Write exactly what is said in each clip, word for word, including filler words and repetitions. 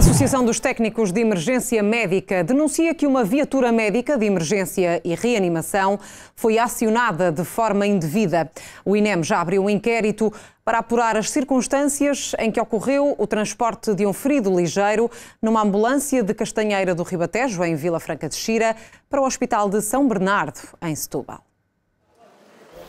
A Associação dos Técnicos de Emergência Médica denuncia que uma viatura médica de emergência e reanimação foi acionada de forma indevida. O INEM já abriu um inquérito para apurar as circunstâncias em que ocorreu o transporte de um ferido ligeiro numa ambulância de Castanheira do Ribatejo, em Vila Franca de Xira, para o Hospital de São Bernardo, em Setúbal.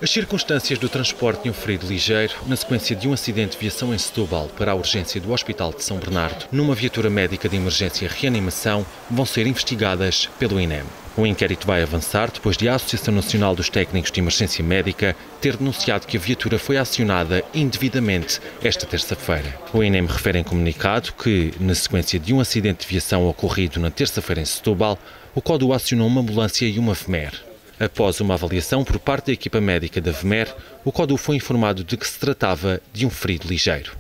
As circunstâncias do transporte de um ferido ligeiro na sequência de um acidente de viação em Setúbal para a urgência do Hospital de São Bernardo numa viatura médica de emergência e reanimação vão ser investigadas pelo INEM. O inquérito vai avançar depois de a Associação Nacional dos Técnicos de Emergência Médica ter denunciado que a viatura foi acionada indevidamente esta terça-feira. O INEM refere em comunicado que, na sequência de um acidente de viação ocorrido na terça-feira em Setúbal, o CODU acionou uma ambulância e uma FEMER. Após uma avaliação por parte da equipa médica da VEMER, o CODU foi informado de que se tratava de um ferido ligeiro.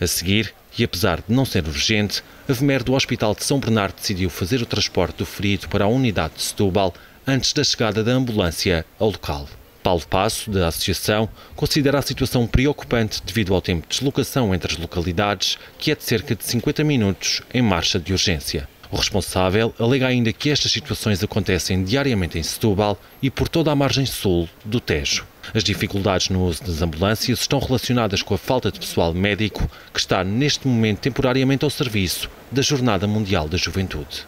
A seguir, e apesar de não ser urgente, a VEMER do Hospital de São Bernardo decidiu fazer o transporte do ferido para a unidade de Setúbal antes da chegada da ambulância ao local. Paulo Passo, da Associação, considera a situação preocupante devido ao tempo de deslocação entre as localidades, que é de cerca de cinquenta minutos em marcha de urgência. O responsável alega ainda que estas situações acontecem diariamente em Setúbal e por toda a margem sul do Tejo. As dificuldades no uso das ambulâncias estão relacionadas com a falta de pessoal médico que está neste momento temporariamente ao serviço da Jornada Mundial da Juventude.